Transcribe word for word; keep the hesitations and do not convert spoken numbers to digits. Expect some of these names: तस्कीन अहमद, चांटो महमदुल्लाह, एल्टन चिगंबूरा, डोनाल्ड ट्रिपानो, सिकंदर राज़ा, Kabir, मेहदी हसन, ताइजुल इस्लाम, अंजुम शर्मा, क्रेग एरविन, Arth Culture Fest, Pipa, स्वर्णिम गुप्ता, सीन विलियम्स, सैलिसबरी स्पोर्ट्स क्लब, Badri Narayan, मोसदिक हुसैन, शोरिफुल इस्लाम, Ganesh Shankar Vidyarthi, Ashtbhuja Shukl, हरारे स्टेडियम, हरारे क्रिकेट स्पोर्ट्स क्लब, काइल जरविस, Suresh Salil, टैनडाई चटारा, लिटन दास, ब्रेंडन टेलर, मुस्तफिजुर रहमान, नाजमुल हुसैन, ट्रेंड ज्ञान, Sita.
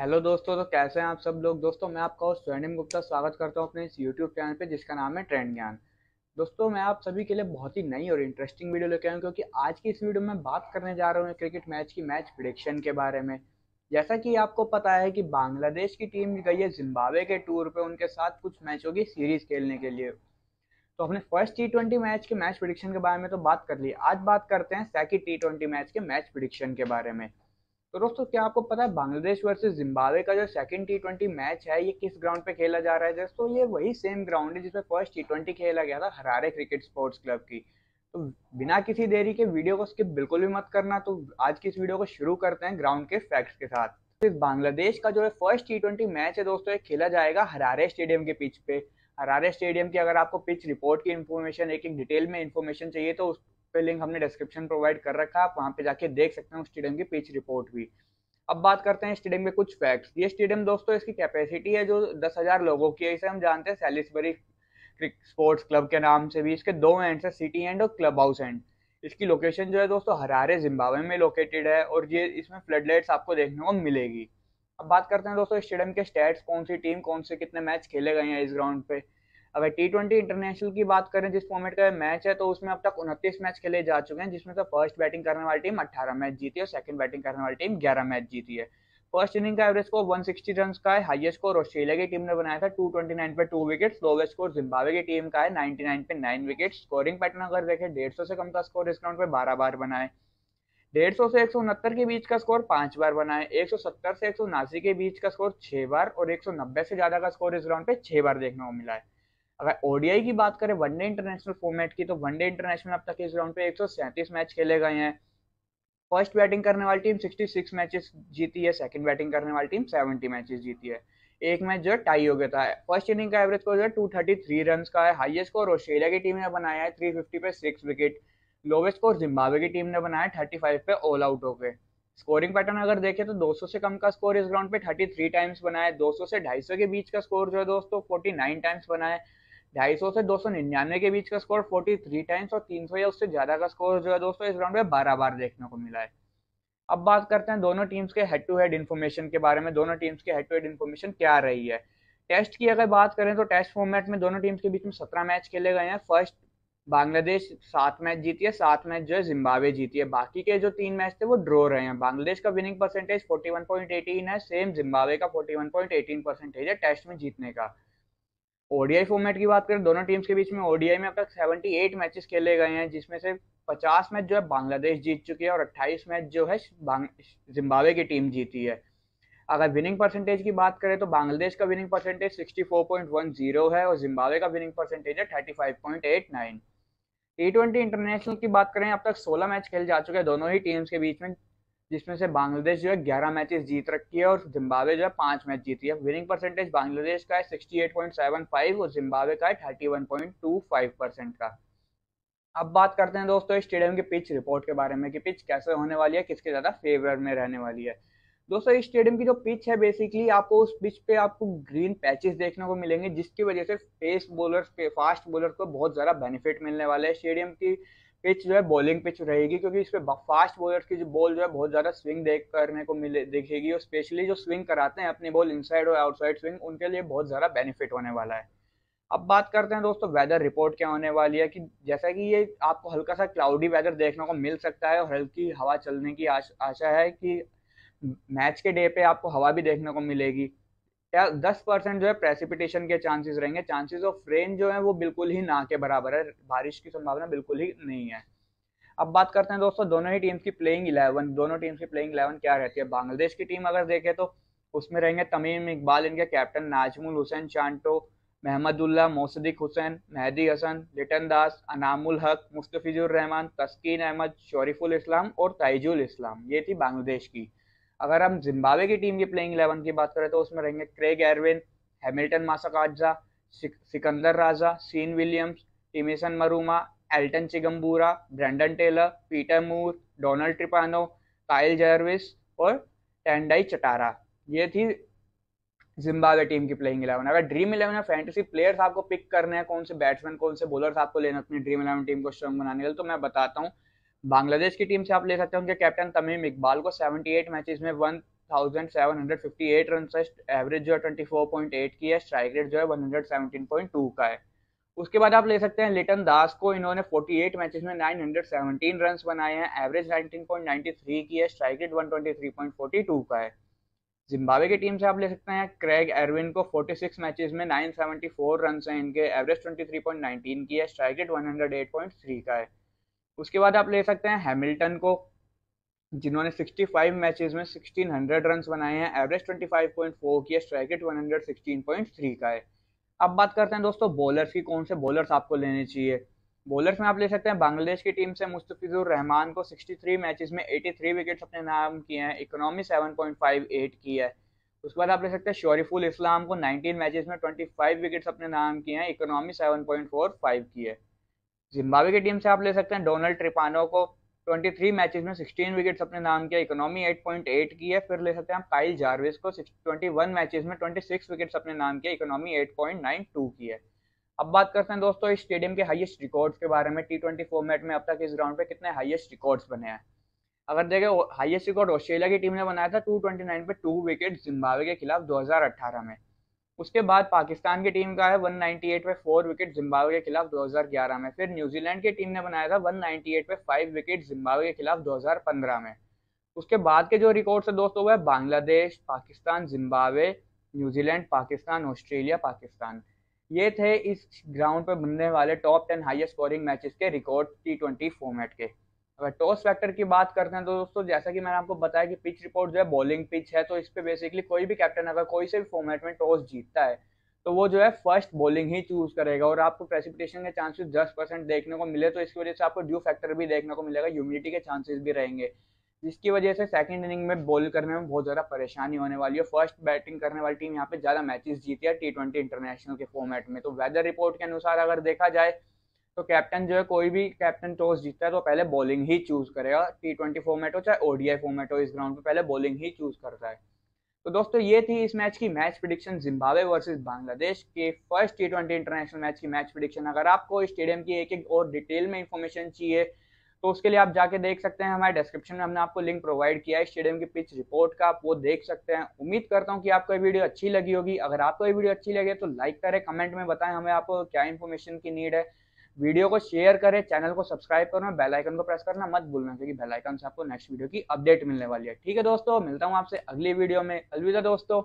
Hello दोस्तों, तो कैसे हैं आप सब लोग। दोस्तों मैं आपका और स्वर्णिम गुप्ता स्वागत करता हूं अपने इस यूट्यूब चैनल पे जिसका नाम है ट्रेंड ज्ञान। दोस्तों मैं आप सभी के लिए बहुत ही नई और इंटरेस्टिंग वीडियो लेकर आया हूं, क्योंकि आज की इस वीडियो में बात करने जा रहा हूं क्रिकेट मैच की मैच प्रेडिक्शन के बारे में। जैसा कि आपको पता है कि बांग्लादेश की टीम गई है जिम्बाब्वे के टूर पर उनके साथ कुछ मैचों की सीरीज खेलने के लिए। तो अपने फर्स्ट टी ट्वेंटी मैच के मैच प्रेडिक्शन के बारे में तो बात कर ली, आज बात करते हैं सेकेंड टी ट्वेंटी मैच के मैच प्रेडिक्शन के बारे में। तो दोस्तों क्या आपको पता है बांग्लादेश वर्सेस जिम्बाब्वे का जो सेकंड टी ट्वेंटी मैच है ये किस ग्राउंड पे खेला जा रहा है। दोस्तों ये वही सेम ग्राउंड है जिस पे फर्स्ट टी ट्वेंटी खेला गया था, हरारे क्रिकेट स्पोर्ट्स क्लब की। तो बिना किसी देरी के वीडियो को स्किप बिल्कुल भी मत करना। तो आज की इस वीडियो को शुरू करते हैं ग्राउंड के फैक्ट्स के साथ। तो इस बांग्लादेश का जो है फर्स्ट टी ट्वेंटी मैच है दोस्तों, ये खेला जाएगा हरारे स्टेडियम के पिच पे। हरारे स्टेडियम की अगर आपको पिच रिपोर्ट की इन्फॉर्मेशन एक एक डिटेल में इन्फॉर्मेशन चाहिए तो पे लिंक हमने डिस्क्रिप्शन प्रोवाइड कर रखा है, आप वहां पे जाके देख सकते हैं स्टेडियम की पिच रिपोर्ट भी। अब बात करते हैं स्टेडियम के कुछ फैक्ट्स। ये स्टेडियम दोस्तों इसकी कैपेसिटी है जो दस हजार लोगों की है। इसे हम जानते हैं सैलिसबरी स्पोर्ट्स क्लब के नाम से भी। इसके दो एंड है, सिटी एंड और क्लब हाउस एंड। इसकी लोकेशन जो है दोस्तों हरारे जिम्बाब्वे में लोकेटेड है और ये इसमें फ्लडलाइट्स आपको देखने को मिलेगी। अब बात करते हैं दोस्तों स्टेडियम के स्टैट्स, कौन सी टीम कौन से कितने मैच खेले गए हैं इस ग्राउंड पे। अगर टी ट्वेंटी इंटरनेशनल की बात करें जिस फॉर्मेट का मैच है तो उसमें अब तक उनतीस मैच खेले जा चुके हैं, जिसमें से फर्स्ट बैटिंग करने वाली टीम अठारह मैच जीती है और सेकंड बैटिंग करने वाली टीम ग्यारह मैच जीती है। फर्स्ट इनिंग का एवरेज स्कोर एक सौ साठ रन का है। हाईएस्ट स्कोर ऑस्ट्रेलिया की टीम ने बनाया था दो सौ उनतीस पे two wicket. Lowest score Zimbabwe की टीम का है निन्यानवे पे नाइन विकेट। स्कोरिंग पैटर्न अगर देखें डेढ़ सौ से कम का स्कोर इस ग्राउंड पे बारह बार बना है। डेढ़ सौ से एक सौ उनहत्तर के बीच का स्कोर पांच बार बना है। एक सौ सत्तर से एक सौ उनासी के बीच का स्कोर छह बार और एक सौ नब्बे से ज्यादा का स्कोर इस ग्राउंड पे छह बार देखने को मिला है। अगर ओडीआई की बात करें वनडे इंटरनेशनल फॉर्मेट की तो वनडे इंटरनेशनल अब तक इस ग्राउंड पे एक सौ सैंतीस मैच खेले गए हैं। फर्स्ट बैटिंग करने वाली टीम छियासठ मैचेस जीती है, सेकंड बैटिंग करने वाली टीम सत्तर मैचेस जीती है। एक मैच जो टाई हो गया था। फर्स्ट इनिंग का एवरेज स्कोर जो है दो सौ तैंतीस रन का है। हाईएस्ट स्कोर ऑस्ट्रेलिया की टीम ने बनाया है तीन सौ पचास पे six wicket. Lowest score Zimbabwe की टीम ने बनाया है पैंतीस पे ऑल आउट हो गए। स्कोरिंग पैटर्न अगर देखें तो दो सौ से कम का स्कोर इस ग्राउंड पे तैंतीस टाइम्स बना है। दो सौ से दो सौ पचास के बीच का स्कोर जो है दोस्तों उनचास टाइम्स बना है। दो सौ पचास से दो सौ निन्यानवे के बीच का स्कोर तैंतालीस टाइम्स और तीन सौ या उससे ज्यादा का स्कोर जो है दोस्तों इस ग्राउंड में बारह बार देखने को मिला है। अब बात करते हैं दोनों टीम्स के हेड टू हेड इन्फॉर्मेशन के बारे में। दोनों टीम्स के हेड टू हेड इन्फॉर्मेशन क्या रही है। टेस्ट की अगर बात करें तो टेस्ट फॉर्मेट में दोनों टीम्स के बीच में सत्रह मैच खेले गए हैं। फर्स्ट बांग्लादेश सात मैच जीती है, सात मैच जो है जिम्बाब्वे जीती है। बाकी के जो तीन मैच थे वो ड्रॉ रहे हैं। बांग्लादेश का विनिंग परसेंटेज इकतालीस पॉइंट एक आठ है, सेम जिम्बाब्वे का इकतालीस पॉइंट एक आठ परसेंटेज है टेस्ट में जीतने का। ओडीआई फॉर्मेट की बात करें दोनों टीम्स के बीच में, ओडीआई में अब तक अठहत्तर मैचेस खेले गए हैं जिसमें से पचास मैच जो है बांग्लादेश जीत चुकी है और अट्ठाईस मैच जो है जिम्बाब्वे की टीम जीती है। अगर विनिंग परसेंटेज की बात करें तो बांग्लादेश का विनिंग परसेंटेज चौंसठ पॉइंट एक शून्य है और जिम्बाब्वे का विनिंग परसेंटेज है पैंतीस पॉइंट आठ नौ। टी ट्वेंटी इंटरनेशनल की बात करें अब तक सोलह मैच खेले जा चुके हैं दोनों ही टीम्स के बीच में, जिसमें से बांग्लादेश जो है ग्यारह मैचेस जीत रखी है और जिम्बाब्वे जो है पांच मैच जीती है। विनिंग परसेंटेज बांग्लादेश का है अड़सठ पॉइंट सात पाँच और जिम्बाब्वे का है इकतीस पॉइंट दो पाँच परसेंट का। अब बात करते हैं दोस्तों स्टेडियम की पिच रिपोर्ट के बारे में कि पिच कैसे होने वाली है, किसके ज़्यादा फेवर में रहने वाली है। दोस्तों इस स्टेडियम की जो पिच है बेसिकली आपको उस पिच पे आपको ग्रीन पैचेस देखने को मिलेंगे, जिसकी वजह से पेस बॉलर्स पे फास्ट बॉलर्स को बहुत ज़्यादा बेनिफिट मिलने वाला है। स्टेडियम की पिच जो है बॉलिंग पिच रहेगी क्योंकि इस पे फास्ट बॉलर्स की जो बॉल जो है बहुत ज़्यादा स्विंग देख करने को मिले देखेगी और स्पेशली जो स्विंग कराते हैं अपनी बॉल इनसाइड और आउटसाइड स्विंग, उनके लिए बहुत ज़्यादा बेनिफिट होने वाला है। अब बात करते हैं दोस्तों वेदर रिपोर्ट क्या होने वाली है कि जैसा कि ये आपको हल्का सा क्लाउडी वेदर देखने को मिल सकता है और हल्की हवा चलने की आशा है कि मैच के डे पे आपको हवा भी देखने को मिलेगी। या दस परसेंट जो है प्रेसिपिटेशन के चांसेस रहेंगे। चांसेस ऑफ रेन जो है वो बिल्कुल ही ना के बराबर है, बारिश की संभावना बिल्कुल ही नहीं है। अब बात करते हैं दोस्तों दोनों ही टीम्स की प्लेइंग इलेवन। दोनों टीम्स की प्लेइंग इलेवन क्या रहती है। बांग्लादेश की टीम अगर देखें तो उसमें रहेंगे तमीम इकबाल इनके कैप्टन, नाजमुल हुसैन, चांटो महमदुल्लाह, मोसदिक हुसैन, मेहदी हसन, लिटन दास, अनामुल हक, मुस्तफिजुर रहमान, तस्कीन अहमद, शोरिफुल इस्लाम और ताइजुल इस्लाम। ये थी बांग्लादेश की। अगर हम जिम्बाब्वे की टीम की प्लेइंग इलेवन की बात करें तो उसमें रहेंगे क्रेग एरविन, Hamilton Masakadza, सिकंदर राज़ा, सीन विलियम्स, Timycen Maruma, एल्टन चिगंबूरा, ब्रेंडन टेलर, Peter Moor, डोनाल्ड ट्रिपानो, काइल जरविस और टैनडाई चटारा। ये थी जिम्बाब्वे टीम की प्लेइंग इलेवन। अगर ड्रीम इलेवन में फैंटेसी प्लेयर्स आपको पिक करने हैं, कौन से बैट्समैन कौन से बॉलर्स आपको लेना अपनी ड्रीम इलेवन टीम को स्ट्रॉन्ग बनाने के लिए, तो मैं बताता हूँ बांग्लादेश की टीम से आप ले सकते हैं उनके कैप्टन तमीम इकबाल को अठहत्तर मैचेस में one one thousand seven hundred fifty eight run से, एवरेज जो है ट्वेंटी फोर पॉइंट एट की है, स्ट्राइक रेट जो है one hundred seventeen point two का है। उसके बाद आप ले सकते हैं लिटन दास को, इन्होंने फोर्टी एट मैचेस में नाइन हंड्रेड सेवनटीन रन बनाए हैं, average nineteen point nine three की है, strike rate one twenty three point four two का है। जिम्बाब्वे की टीम से आप ले सकते हैं क्रेग एरविन को, फोर्टी सिक्स मैचेस में नाइन सेवनटी फोर रन हैं इनके, average twenty three point nineteen की है, strike rate one hundred eight point three का है। उसके बाद आप ले सकते हैं हैमिल्टन को, जिन्होंने सिक्सटी फाइव मैचेस में सिक्सटीन हंड्रेड रन बनाए हैं, average twenty five point four की है, strike rate one hundred sixteen point three का है। अब बात करते हैं दोस्तों बॉलर्स की, कौन से बॉलर्स आपको लेने चाहिए। बॉलर्स में आप ले सकते हैं बांग्लादेश की टीम से मुस्तफिजुर रहमान को, सिक्सटी थ्री मैचेस में एटी थ्री विकेट्स अपने नाम किए हैं, economy seven point five eight की है। उसके बाद आप ले सकते हैं शोरिफुल इस्लाम को, नाइनटीन मैचेस में ट्वेंटी फाइव विकेट्स अपने नाम किए हैं, economy seven point four five की है। जिम्बाब्वे की टीम से आप ले सकते हैं डोनाल्ड ट्रिपानो को, ट्वेंटी थ्री मैचेस में सिक्सटीन विकेट्स अपने नाम किया, इकोनॉमी एट पॉइंट एट की है। फिर ले सकते हैं आप काइल जरविस को, ट्वेंटी वन मैचेस में ट्वेंटी सिक्स विकेट्स अपने नाम किया, economy eight point nine two की है। अब बात करते हैं दोस्तों इस स्टेडियम के हाईएस्ट रिकॉर्ड्स के बारे में, टी ट्वेंटी फॉर्मेट में अब तक इस ग्राउंड पे कितने हाईएस्ट रिकॉर्ड्स बने हैं। अगर देखें हाईएस्ट रिकॉर्ड ऑस्ट्रेलिया की टीम ने बनाया था टू ट्वेंटी नाइन पे टू विकेट जिम्बाब्वे के खिलाफ दो हज़ार अठारह में। उसके बाद पाकिस्तान की टीम का है वन नाइनटी एट पे फोर विकेट जिम्बाब्वे के खिलाफ दो हज़ार ग्यारह में। फिर न्यूजीलैंड की टीम ने बनाया था वन नाइनटी एट पे फाइव विकेट जिम्बाब्वे के खिलाफ दो हज़ार पंद्रह में। उसके बाद के जो रिकॉर्ड्स है दोस्तों वह Bangladesh, Pakistan, Zimbabwe, New Zealand, Pakistan, Australia, Pakistan. ये थे इस ग्राउंड पर बनने वाले top ten highest scoring matches के रिकॉर्ड टी ट्वेंटी फॉर्मेट के। अगर टॉस फैक्टर की बात करते हैं तो दोस्तों जैसा कि मैंने आपको बताया कि पिच रिपोर्ट जो है बॉलिंग पिच है, तो इस पे बेसिकली कोई भी कैप्टन अगर कोई से भी फॉर्मेट में टॉस जीतता है तो वो जो है फर्स्ट बॉलिंग ही चूज करेगा, और आपको प्रेसिपिटेशन के चांसेस दस परसेंट देखने को मिले तो इसकी वजह से आपको ड्यू फैक्टर भी देखने को मिलेगा, ह्यूमिडिटी के चांसेस भी रहेंगे, जिसकी वजह से सेकंड इनिंग में बॉल करने में बहुत ज़्यादा परेशानी होने वाली है। फर्स्ट बैटिंग करने वाली टीम यहाँ पे ज़्यादा मैचेस जीती है टी ट्वेंटी इंटरनेशनल के फॉर्मेट में। तो वेदर रिपोर्ट के अनुसार अगर देखा जाए तो कैप्टन जो है कोई भी कैप्टन टॉस जीतता है तो पहले बॉलिंग ही चूज़ करेगा, टी ट्वेंटी फॉर्मेट हो चाहे ओडीआई फॉर्मेट हो, इस ग्राउंड पर पहले बॉलिंग ही चूज़ करता है। तो दोस्तों ये थी इस मैच की match prediction, Zimbabwe versus Bangladesh के first T twenty international match की मैच प्रेडिक्शन। अगर आपको इस स्टेडियम की एक एक और डिटेल में इंफॉर्मेशन चाहिए तो उसके लिए आप जाके देख सकते हैं, हमारे डिस्क्रिप्शन में हमने आपको लिंक प्रोवाइड किया है स्टेडियम की पिच रिपोर्ट का, आप वो देख सकते हैं। उम्मीद करता हूँ कि आपको ये वीडियो अच्छी लगी होगी। अगर आपको ये वीडियो अच्छी लगे तो लाइक करें, कमेंट में बताएं हमें आपको क्या इन्फॉर्मेशन की नीड है, वीडियो को शेयर करें, चैनल को सब्सक्राइब करना, बेल आइकन को प्रेस करना मत भूलना क्योंकि बेल आइकन से आपको नेक्स्ट वीडियो की अपडेट मिलने वाली है। ठीक है दोस्तों, मिलता हूँ आपसे अगली वीडियो में। अलविदा दोस्तों।